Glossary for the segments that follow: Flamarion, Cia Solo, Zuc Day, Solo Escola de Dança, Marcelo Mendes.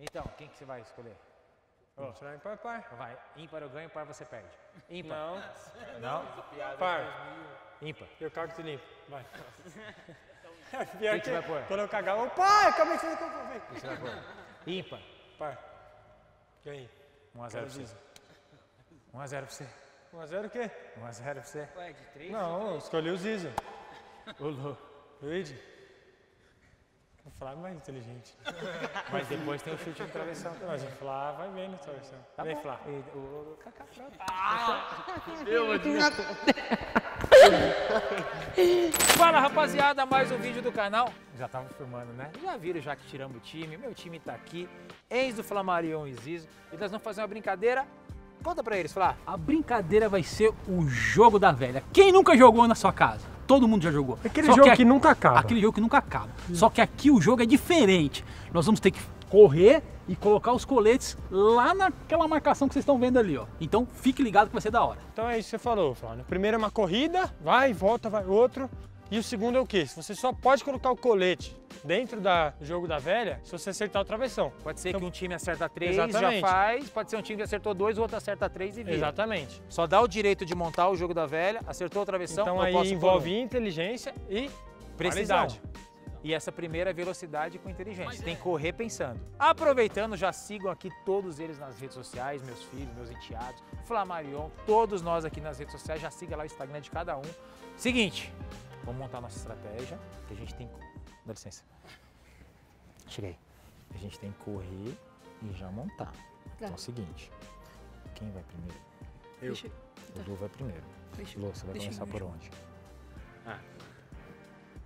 Então, quem que você vai escolher? Oh. Vai ímpar, par. Vai, ímpar eu ganho, par você perde. Ímpar. Não. Não. Não. Par. Ímpar. Eu cago e tu limpa. Vai. Pior que você vai pôr? Quando eu cagar, eu... Par, calma aí que você vai pôr. Ímpar. Par. Ganhei. 1 a 0 pra você. 1 a 0 pra você. 1 a 0 o quê? 1 a 0 pra você. Ué, de 3? Não, eu escolhi o Zizo. Olô. Luigi. O Flávio é mais inteligente. Mas depois tem o chute de travessão. Mas o Flávio vai bem na travessão. Tá vem, Flávio. O Cacá. Fala, rapaziada. Mais um vídeo do canal. Já tava filmando, né? Já viram já que tiramos o time. Meu time tá aqui. Ex do Flamarion e Zizo. E nós vamos fazer uma brincadeira. Conta pra eles, Flávio. A brincadeira vai ser o jogo da velha. Quem nunca jogou na sua casa? Todo mundo já jogou. Aquele jogo que nunca acaba. Aquele jogo que nunca acaba. Só que aqui o jogo é diferente. Nós vamos ter que correr e colocar os coletes lá naquela marcação que vocês estão vendo ali, ó. Então fique ligado que vai ser da hora. Então é isso que você falou, Flávio. O primeiro é uma corrida, vai, volta, vai outro. E o segundo é o quê? Você só pode colocar o colete dentro do jogo da velha se você acertar o travessão. Pode ser então, que um time acerta 3, exatamente. Já faz. Pode ser um time que acertou 2, o outro acerta 3 e vira. Exatamente. Só dá o direito de montar o jogo da velha, acertou o travessão, então, não posso. Então aí envolve inteligência e qualidade. E essa primeira velocidade com inteligência. Mas tem que correr pensando. Aproveitando, já sigam aqui todos eles nas redes sociais, meus filhos, meus enteados, Flamarion, todos nós aqui nas redes sociais, já siga lá o Instagram de cada um. Seguinte. Vamos montar nossa estratégia, que a gente tem que... Dá licença. Chega aí. A gente tem que correr e já montar. Então é o seguinte, quem vai primeiro? Eu. O Lu vai primeiro. Lu, você vai começar por onde? Ah.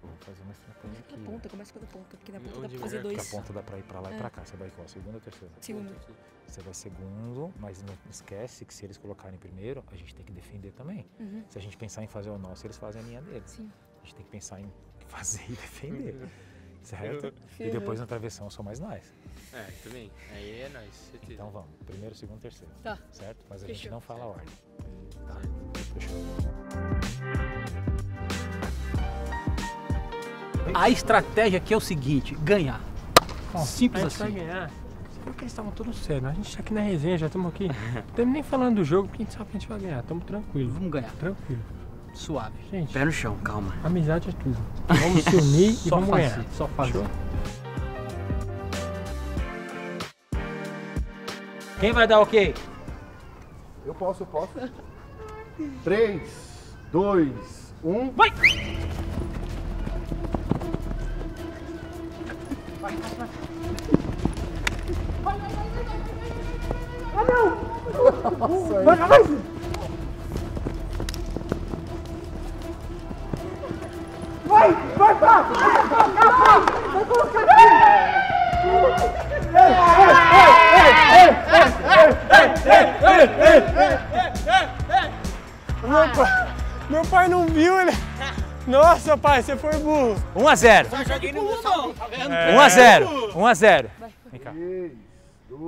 Vou fazer uma estratégia aqui. Na ponta, começa pela ponta, porque na ponta dá pra fazer 2. Porque a ponta dá pra ir pra lá e pra cá. Você vai qual? Segunda ou terceira? Segunda. Você vai segundo, mas não esquece que se eles colocarem primeiro, a gente tem que defender também. Uhum. Se a gente pensar em fazer o nosso, eles fazem a linha deles. Sim. A gente tem que pensar em fazer e defender, certo? E depois na travessão só mais nós. É, também. Aí é nós. Então vamos, primeiro, segundo, terceiro. Tá. Certo? Mas a gente não fala a ordem. Tá. A estratégia aqui é o seguinte, ganhar. Simples assim. A gente vai ganhar. Você viu que eles estavam todos sérios, a gente tá aqui na resenha, já estamos aqui. Não estamos nem falando do jogo, porque a gente sabe que a gente vai ganhar. Estamos tranquilos. Vamos ganhar. Tranquilo. Suave. Gente, pé no chão, calma. Amizade é tudo. Vamos se unir e vamos ganhar. Só fazer. Quem vai dar ok? Eu posso. 3, 2, 1... Vai! Vai! Ah, não! Nossa, vai! Vai colocar aqui! Meu pai não viu ele! Nossa, pai, você foi burro! 1 a 0. 1 a 0. 1 a 0. Vem cá. 3, 2,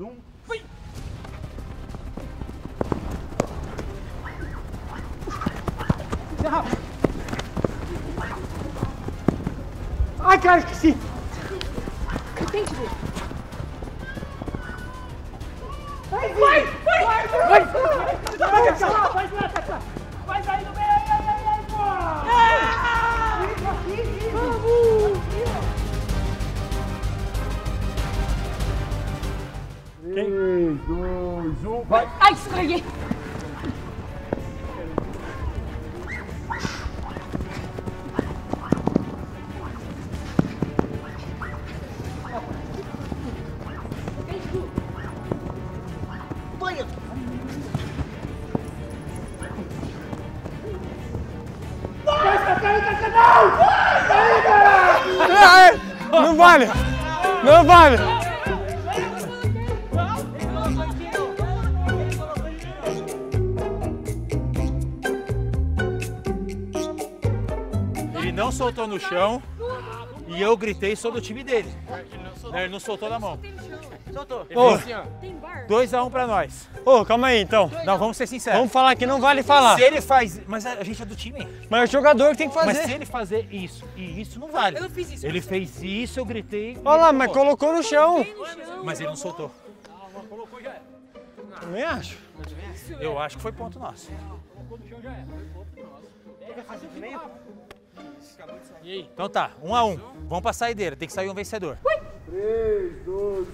1. Fui! Ai, cara, esqueci! Vai! Vai sair do meio! Vai! Ai, escorreguei! Não vale! Não vale! Ele não soltou no chão e eu gritei, sou do time dele. Ele não soltou da mão. Soltou. Ele fez assim, ó. 2-1 pra nós. Ô, calma aí, então. Não, vamos ser sinceros. Vamos falar que não vale falar. Se ele faz... Mas a gente é do time. Mas é o jogador que tem que fazer. Mas se ele fazer isso e isso, não vale. Eu não fiz isso. Ele fez isso, eu gritei. Olha lá, mas colocou no chão. Mas ele não soltou. Colocou e já era. Também acho. Eu acho que foi ponto nosso. Colocou no chão já era. Foi ponto nosso. Ele faz o meio. E aí? Então tá, 1-1. Vamos pra saideira, tem que sair um vencedor. 3, 2, 1.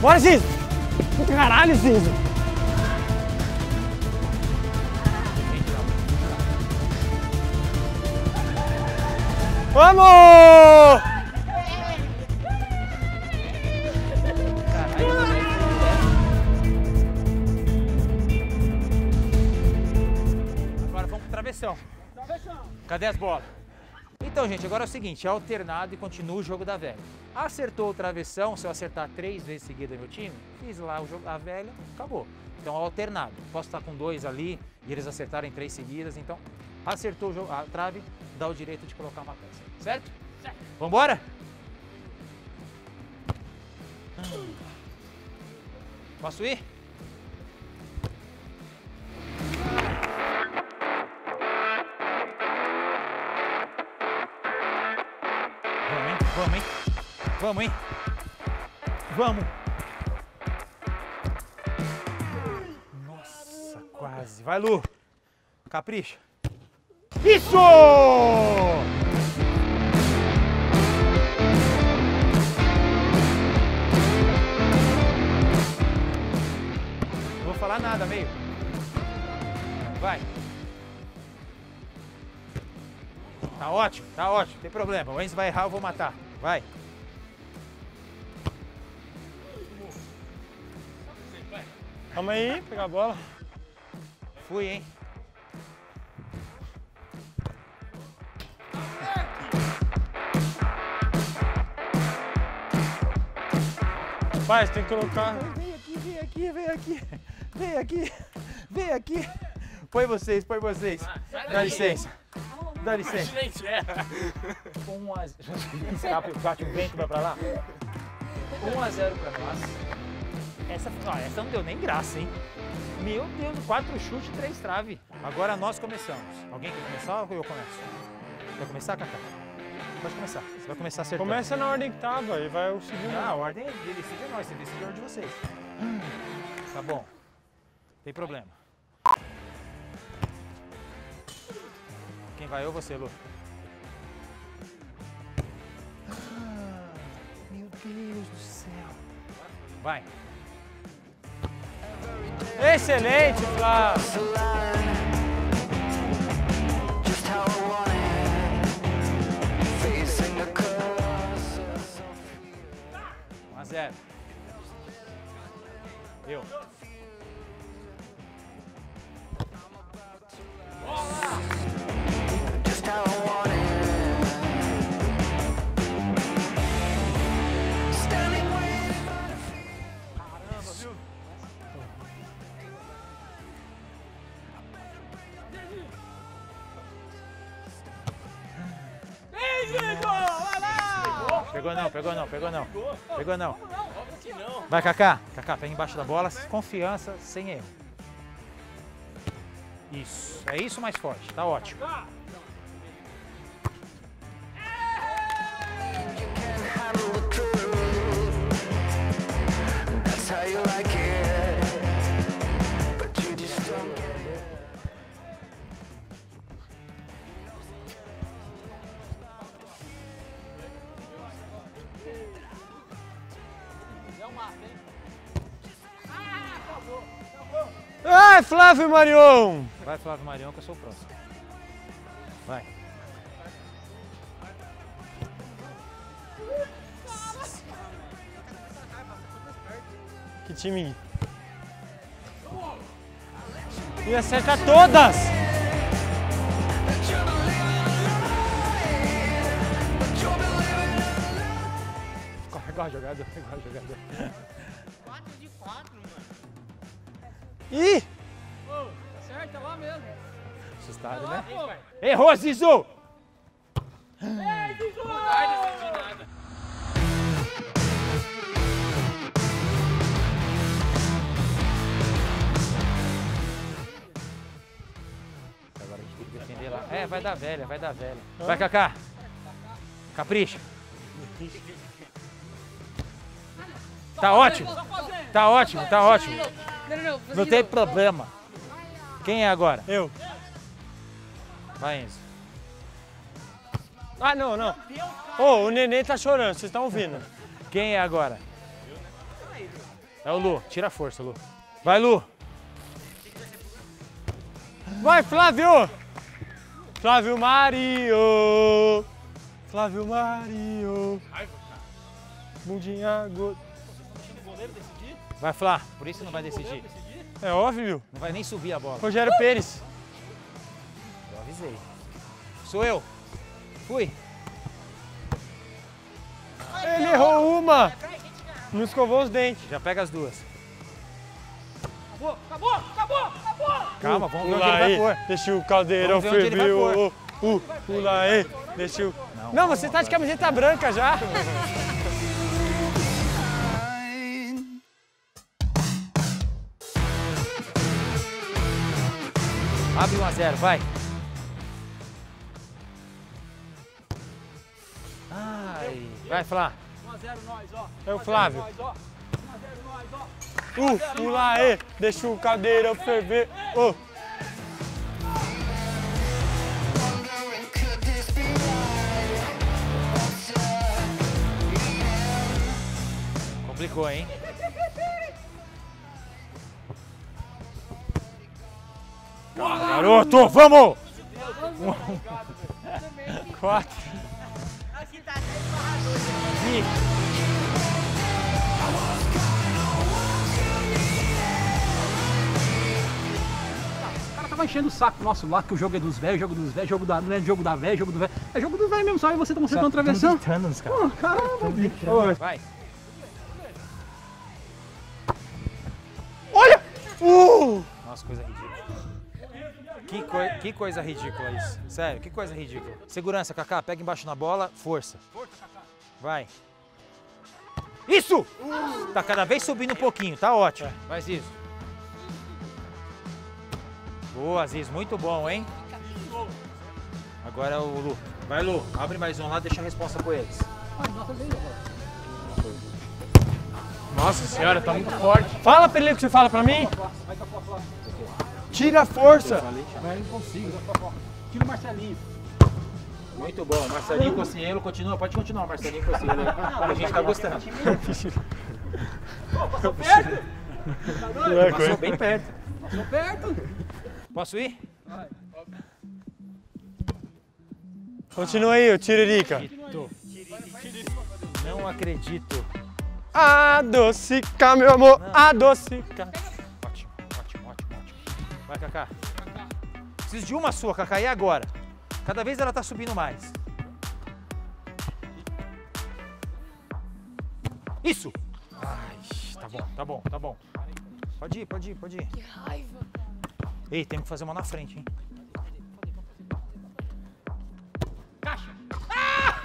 Bora, Zizo! Caralho, Zizo! Vamos! Agora vamos pro travessão. Cadê as bolas? Então, gente, agora é o seguinte, é alternado e continua o jogo da velha. Acertou o travessão, se eu acertar 3 vezes seguida meu time, fiz lá o jogo, a velha, acabou. Então, é alternado. Posso estar com 2 ali e eles acertarem 3 seguidas, então acertou o jogo, a trave, dá o direito de colocar uma peça. Certo? Certo. Vambora? Posso ir? Vamos, hein? Vamos, hein? Vamos! Nossa, quase! Vai, Lu! Capricha! Isso! Não vou falar nada, meio. Vai! Tá ótimo, não tem problema. O Enzo vai errar, eu vou matar. Vai. Calma aí, pegar a bola. Fui, hein? Rapaz, tem que colocar. Vem aqui, vem aqui, vem aqui. Vem aqui, vem aqui. Põe vocês, põe vocês. Dá licença. Dá licença. Gente, é. 1-0. Bate o vento, vai pra lá. 1-0 pra nós. Essa não deu nem graça, hein? Meu Deus, 4 chutes, 3 traves. Agora nós começamos. Alguém quer começar ou eu começo? Vai começar, Cacá? Pode começar. Você vai começar acertando. Começa na ordem que tava e vai o segundo. Ah, a ordem dele decide nós, você decide a ordem de vocês. Tá bom. Tem problema. Quem vai, eu ou você, Lu? Ah, meu Deus do céu. Vai. Excelente, Flá. Ah. 1-0. Eu. Pegou não, pegou não, pegou não. Pegou não. Vai, Kaká. Kaká, pega embaixo da bola, confiança, sem erro. Isso. É isso mais forte. Tá ótimo. Vai, Flamarion! Vai, Flamarion, que eu sou o próximo. Vai. Que time? E acerta todas! Corre igual jogador, igual jogador. 4 de 4, mano. Ih! Acerta lá mesmo. Assustado, né? Errou, Zizu! Não vai decidir nada. Agora a gente tem que defender lá. É, vai dar velha, vai dar velha. Vai, Kaká. Capricha. Tá ótimo. Tá ótimo, tá ótimo. Não tem problema. Quem é agora? Eu. Vai, Enzo. Ah, não, não. Ô, o neném tá chorando, vocês estão ouvindo. Quem é agora? É o Lu. Tira a força, Lu. Vai, Lu. Vai, Flávio. Flávio Mario. Flávio Mario. Mundinha go... Vai, Flá. Por isso não vai decidir. É óbvio. Não vai nem subir a bola. Rogério Pérez. Eu avisei. Sou eu. Fui. Ele errou uma. Não escovou os dentes. Já pega as duas. Acabou, acabou, acabou, acabou. Calma, vamos ver onde ele vai pôr. Deixa o caldeirão fervir. Pula aí. Deixa o... Não, você tá de camiseta branca já. Abre 1 a 0, vai. Ai, vai, Flá. 1 a 0 nós, ó. É o Flávio. 1 a 0 nós, ó. Pula aí, deixa o cadeira ferver. Oh. Complicou, hein? Garoto, vamos! 4. O cara tava enchendo o saco nosso lá, que o jogo é dos velhos, jogo dos velhos, jogo da velha, jogo da velha, jogo do velho. É jogo dos velhos mesmo, só e você tá mostrando atravessando. Oh, caramba, bicho. Vai. Olha! Nossa, coisa ridícula. Que coisa ridícula isso. Sério, que coisa ridícula. Segurança, Kaká. Pega embaixo na bola. Força. Vai. Isso! Tá cada vez subindo um pouquinho. Tá ótimo. Vai, Zizo. Boa, Zizo. Muito bom, hein? Agora o Lu. Vai, Lu. Abre mais um lá. Deixa a resposta com eles. Nossa senhora, tá muito forte. Fala pra ele o que você fala pra mim. Vai com a próxima. Tira a força! Mas não consigo. Tira o Marcelinho. Muito bom. Marcelinho Cossielo, continua. Pode continuar, Marcelinho Cossielo. A gente tá gostando. Pô, passou perto! Passou bem perto. Passou perto! Posso ir? Vai. Continua aí, o Tiririca. Não acredito. Adocica, meu amor. Adocica. Vai, Kaká. Preciso de uma sua, Kaká, e agora? Cada vez ela tá subindo mais. Isso! Ai, tá bom, tá bom, tá bom. Pode ir, pode ir, pode ir. Que raiva! Ei, temos que fazer uma na frente, hein? Caixa! Ah!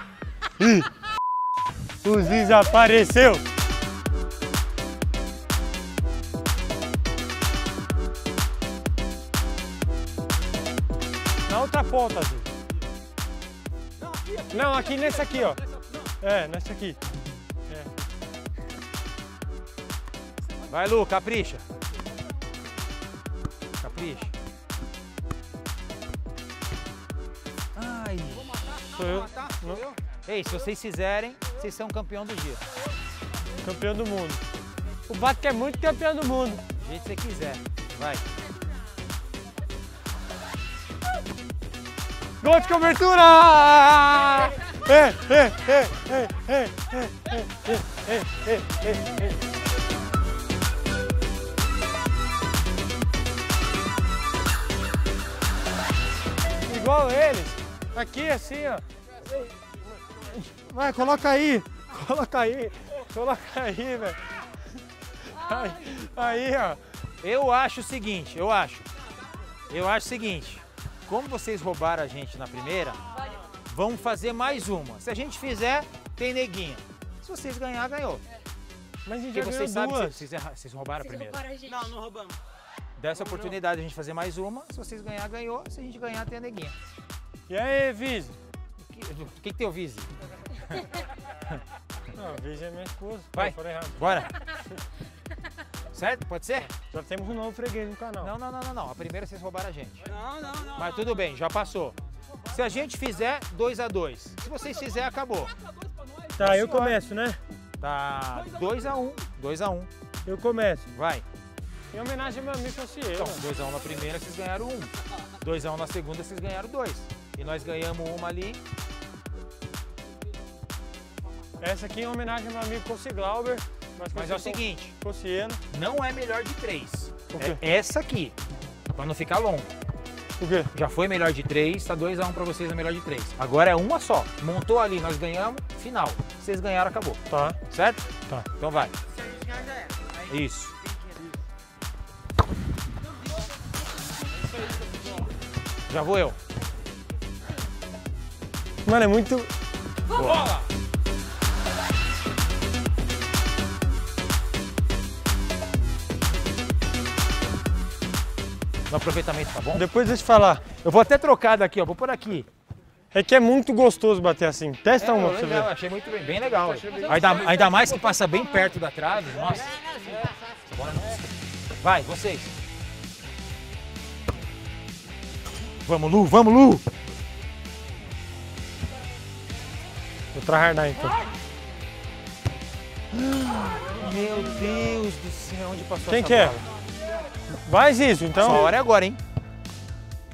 O Ziz apareceu! Outra ponta, Ziz. Não, aqui nesse aqui, ó. É, nesse aqui. É. Vai, Lu, capricha. Capricha. Ai. Sou eu. Não. Ei, se vocês fizerem, vocês são campeão do dia. Campeão do mundo. O Bato é muito campeão do mundo. Do jeito que você quiser. Vai. Gol de cobertura! Igual eles, aqui assim, ó. Vai, coloca aí, coloca aí, coloca aí, velho. Aí, ó. Eu acho o seguinte, eu acho o seguinte. Como vocês roubaram a gente na primeira, Vamos fazer mais uma. Se a gente fizer, tem neguinha. Se vocês ganhar, ganhou. É. Mas a gente porque vocês sabem que vocês roubaram a primeira. Roubaram a gente. Não, não roubamos. Dessa oportunidade de a gente fazer mais uma. Se vocês ganhar, ganhou. Se a gente ganhar, tem a neguinha. E aí, Vizi? O que tem o Vizi? Não, Vizi é minha esposa. Vai, bora. Certo? Pode ser? Já temos um novo freguês no canal. Não. A primeira vocês roubaram a gente. Não. Mas tudo bem, já passou. Se a gente fizer, 2 a 2. Se vocês fizerem, acabou. Tá, eu começo, né? Tá, 2 a 1. 2 a 1. Eu começo. Vai. Em homenagem ao meu amigo Socieiro. Então, 2 a 1 na primeira, vocês ganharam 1. 2 a 1 na segunda, vocês ganharam 2. E nós ganhamos uma ali. Essa aqui é em homenagem ao meu amigo Cossi Glauber. Mas é o seguinte, Cossiano. Não é melhor de 3. É essa aqui, pra não ficar longo. O quê? Já foi melhor de 3, tá 2 a 1 pra vocês, é melhor de 3. Agora é uma só. Montou ali, nós ganhamos, final. Vocês ganharam, acabou. Tá. Certo? Tá. Então vai. Se a gente ganhar, já é. Isso. Já vou eu. Mano, é muito... Bola! No aproveitamento, tá bom? Depois deixa eu falar. Eu vou até trocar daqui, ó. Vou por aqui. É que é muito gostoso bater assim. Testa uma pra você ver. Eu achei muito bem legal. Ainda mais que passa bem perto da trave. Nossa. Vai, vocês. Vamos, Lu. Vamos, Lu. Vou tryhardar então. Meu Deus do céu. Onde passou essa bola? Quem que é? Vai, Zizo, então. Essa hora é agora, hein?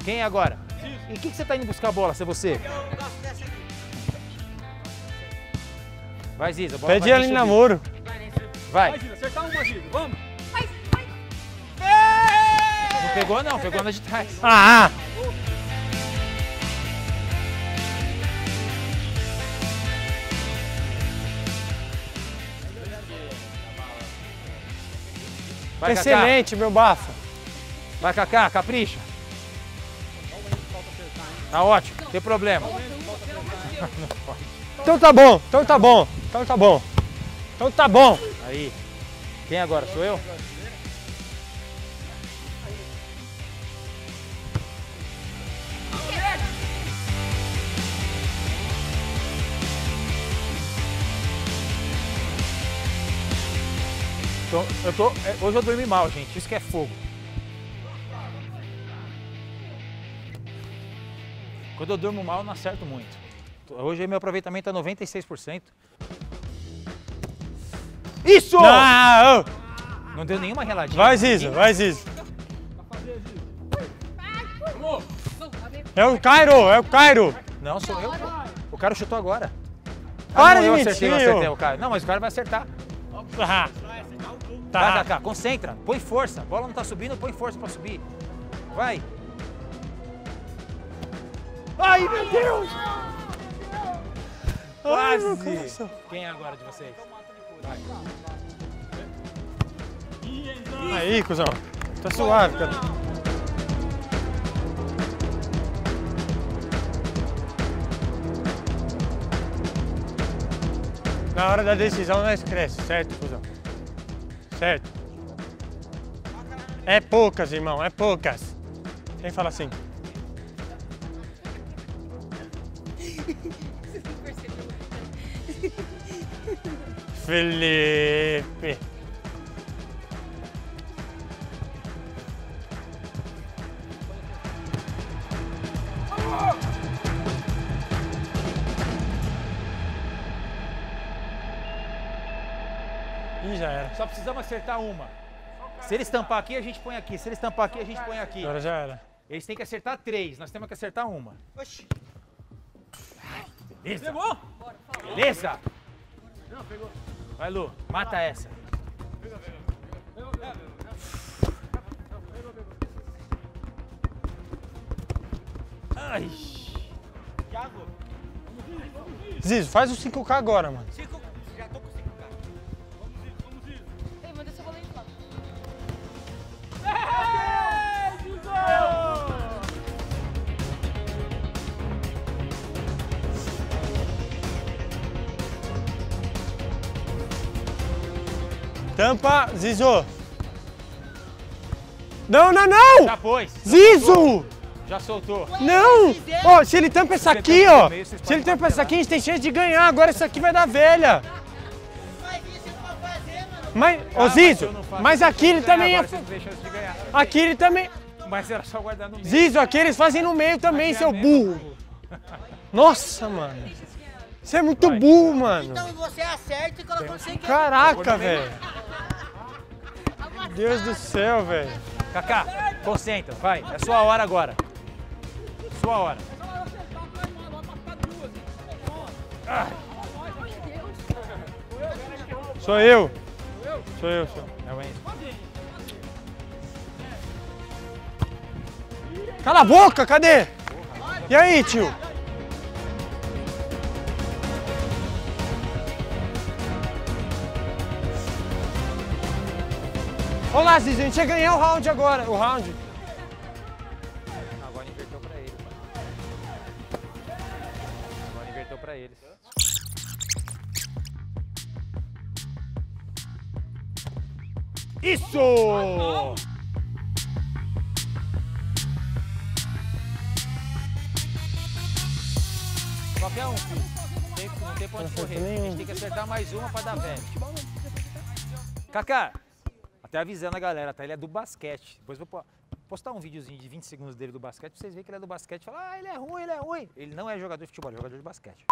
Quem é agora? Zizo. E o que você tá indo buscar a bola, se é você? Vai, Zizo, a bola. Pede ela em namoro. Vai. Zizo, acertar uma, Zizo, vamos. Vai. Não pegou, não, pegou na de trás. Ah! Vai, excelente, Cacá. Meu bafo. Vai, Cacá, capricha. Tá ótimo, não tem problema. Então tá bom, então tá bom. Aí, quem agora? Sou eu? Hoje eu dormi mal, gente. Isso que é fogo. Quando eu durmo mal, eu não acerto muito. Hoje meu aproveitamento é 96%. Isso! Não, não deu nenhuma reladinha. Vai, Zizo, É o Cairo, Não, sou eu. O cara chutou agora. Para de mentir. Eu acertei o cara. Não, mas o cara vai acertar. Tá. Vai, Cacá, concentra, põe força. A bola não tá subindo, põe força pra subir. Vai. Ai, meu Deus! Quase! Ai, quem é agora de vocês? Vai. Aí, cuzão. Tá suave, cara. Na hora da decisão, nós crescemos, certo, cuzão? Certo? É poucas, irmão, é poucas. Quem fala assim? Felipe. Já era. Só precisamos acertar uma. Se ele estampar aqui, a gente põe aqui. Se ele estampar aqui, a gente põe aqui. Agora já era. Eles têm que acertar 3. Nós temos que acertar uma. Oxi. Ai, beleza. Pegou? Beleza? Não, pegou. Vai, Lu. Mata essa. Ai. Zizo, faz o 5K agora, mano. Tampa, Zizo. Não, não, não! Já pôs. Zizo! Já soltou. Ué, não! Ó, se ele tampa essa aqui, ó. Se ele tampa essa aqui, a gente tem chance de ganhar. Agora essa aqui vai dar velha. Mas, ô Zizo, mas aqui ele também... Aqui ele também... Mas era só guardar no meio. Zizo, aqui eles fazem no meio também, seu burro. Nossa, mano. Você é muito burro, mano. Então você acerta e coloca você. Caraca, velho. Deus do céu, velho. Kaká, concentra, vai. É sua hora agora. Sua hora. Ah. Sou eu. Sou eu, sou. É o Enzo. Cala a boca, cadê? E aí, tio? Olá, Ziz, a gente ia ganhar o round agora. O round. Agora inverteu pra ele, mano. Agora inverteu pra eles. Isso! Qualquer um, filho. Não tem pra onde correr. A gente tem que acertar mais uma pra dar velho. Kaká, até avisando a galera, tá? Ele é do basquete. Depois vou postar um videozinho de 20 segundos dele do basquete pra vocês verem que ele é do basquete e falar, ah, ele é ruim, ele é ruim. Ele não é jogador de futebol, ele é jogador de basquete.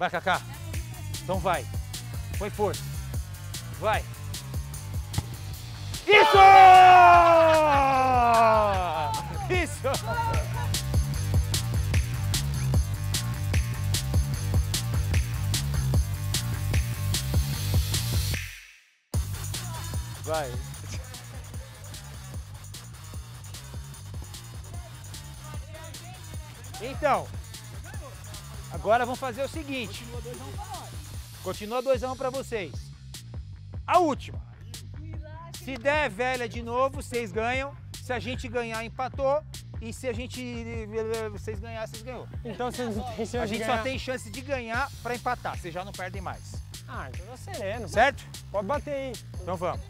Vai, Kaká. Então vai. Põe força. Vai. Isso! Isso! Vai. Então. Agora vamos fazer o seguinte. Continua 2-1 para vocês. A última. Se der velha de novo, vocês ganham. Se a gente ganhar, empatou. E se a gente... Vocês ganharem, vocês ganham. Então vocês não têm chance de ganhar. A gente só tem chance de ganhar para empatar. Vocês já não perdem mais. Ah, então é sereno. Certo? Pode bater aí. Então vamos.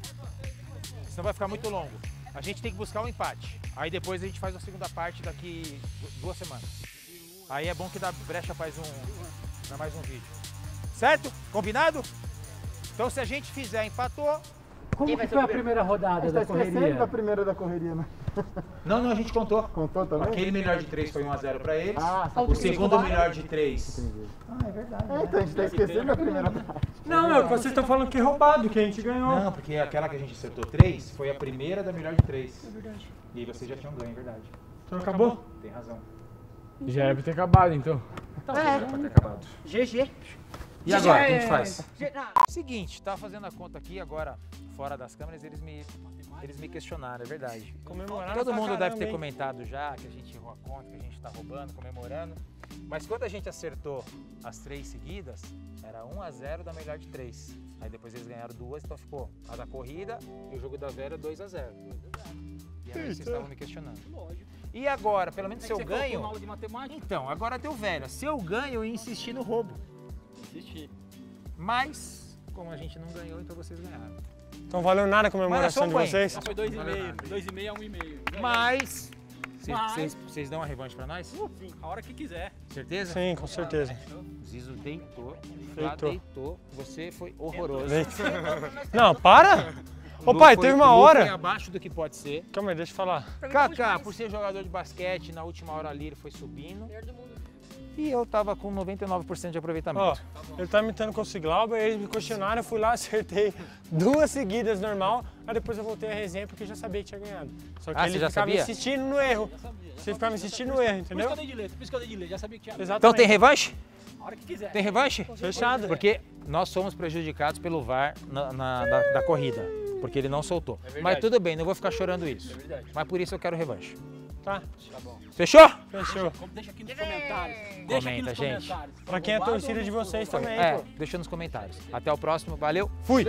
Senão vai ficar muito longo. A gente tem que buscar um empate. Aí depois a gente faz a segunda parte daqui 2 semanas. Aí é bom que dá brecha para mais um vídeo. Certo? Combinado? Então se a gente fizer empatou... Como que foi a primeira rodada da correria? Da primeira da correria, né? Não, não, a gente contou. Contou também? Aquele melhor de 3 foi 1-0 para eles. Ah, o segundo melhor de 3. Entendi. Ah, é verdade. É, então a gente tá esquecendo a primeira rodada. Não, é vocês estão falando que é roubado, que a gente ganhou. Não, porque aquela que a gente acertou 3 foi a primeira da melhor de 3. É verdade. E aí vocês já tinham ganho, é verdade. Então acabou? Tem razão. Já era pra ter acabado, então. Era pra ter acabado. GG. E agora, o que a gente faz? Seguinte, tava fazendo a conta aqui, agora, fora das câmeras, eles me questionaram, é verdade. Comemoraram. Todo mundo deve ter comentado já que a gente errou a conta, que a gente tá roubando, comemorando. Mas quando a gente acertou as 3 seguidas, era 1-0 da melhor de 3. Aí depois eles ganharam 2, então ficou a da corrida e o jogo da velha 2-0. E aí vocês estavam me questionando. Lógico. E agora, pelo menos se eu ganho... Aula de matemática? Então, agora deu velha. Se eu ganho, eu ia insistir no roubo. Insistir. Mas, como a gente não ganhou, então vocês ganharam. Então valeu nada a comemoração de vocês? Não, foi 2,5. 2,5 a 1,5. Mas, vocês dão uma revanche pra nós? Sim, a hora que quiser. Certeza? Sim, com certeza. Zizo deitou. Você foi horroroso. Não, para! Ô pai, teve uma hora. Foi abaixo do que pode ser. Calma aí, deixa eu falar. Kaká, por ser jogador de basquete, na última hora ali ele foi subindo. E eu tava com 99% de aproveitamento. Ó, ele tá imitando com o Siglauber, eles me questionaram, eu fui lá, acertei 2 seguidas normal, aí depois eu voltei a resenha porque eu já sabia que tinha ganhado. Só que ele ficava me insistindo no erro. Você ficava me insistindo no erro, entendeu? Por isso que eu dei de letra, já sabia que tinha ganhado. Então tem revanche? A hora que quiser. Tem revanche? Fechado. Porque nós somos prejudicados pelo VAR da corrida. Porque ele não soltou. É. Mas tudo bem, não vou ficar chorando isso. É. Mas por isso eu quero revanche. Tá? Tá bom. Fechou? Fechou. Deixa aqui nos comentários. Comenta, gente. Pra quem é torcida de vocês também. É, deixa nos comentários. Até o próximo, valeu. Fui!